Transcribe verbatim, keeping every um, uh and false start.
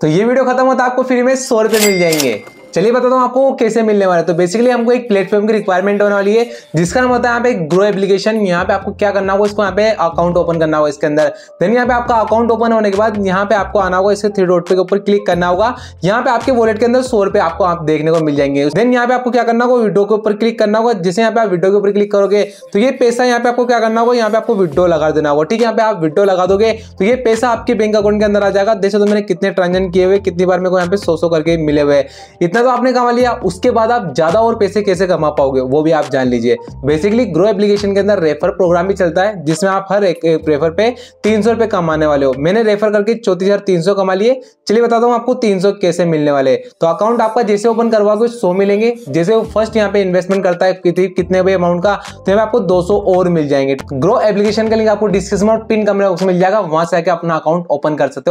तो ये वीडियो खत्म होता है आपको फ्री में सौ रुपये मिल जाएंगे। चलिए बताता हूँ आपको कैसे मिलने वाला है। तो बेसिकली हमको एक प्लेटफॉर्म की रिक्वायरमेंट होने वाली है जिसका नाम होता है यहाँ पे ग्रो एप्लीकेशन। यहाँ पे आपको क्या करना होगा, इसको यहाँ पे अकाउंट ओपन करना होगा इसके अंदर। देन यहाँ पे आपका अकाउंट ओपन होने के बाद यहाँ पे आपको आना होगा, इसके थ्री डॉट पे के ऊपर क्लिक करना होगा। यहाँ पे आपके वॉलेट के अंदर सौ रुपए आपको आप देखने को मिल जाएंगे। देन यहाँ पे आपको क्या करना होगा, विड्रो के ऊपर क्लिक करना होगा। जैसे यहाँ पे आप विड्रो के ऊपर क्लिक करोगे तो ये पैसा यहाँ पे आपको क्या करना होगा, यहाँ पे आपको विड्रो लगा देना होगा। ठीक है, यहाँ पे आप विड्रो लगा दोगे तो ये पैसा आपके बैंक अकाउंट के अंदर आ जाएगा। देख सकते हो मैंने कितने ट्रांजेक्शन किए हुए, कितनी बार मेरे को यहाँ पे सौ सौ करके मिले हुए। इतना तो आपने कमा लिया, उसके बाद आप ज्यादा और पैसे कैसे कमा पाओगे वो भी आप जान लीजिए। बेसिकली ग्रो एप्लीकेशन के अंदर रेफर प्रोग्राम भी चलता है जिसमें आप हर एक, एक रेफर पे तीन सौ रुपए कमाने वाले हो। मैंने रेफर करके चौतीस हजार तीन सौ कमा लिए। चलिए बताता हूँ आपको तीन सौ कैसे मिलने वाले। तो अकाउंट आपका जैसे ओपन करवाओगे सौ मिलेंगे। जैसे फर्स्ट यहाँ पे इन्वेस्टमेंट करता है कितने अमाउंट का, तो यहाँ पे आपको दो सौ और मिल जाएंगे। ग्रो एप्लीकेशन का लिंक आपको डिस्क्रिप्शन और पिन कमेंट बॉक्स में मिल जाएगा, वहां से आके अपना अकाउंट ओपन कर सकते हो।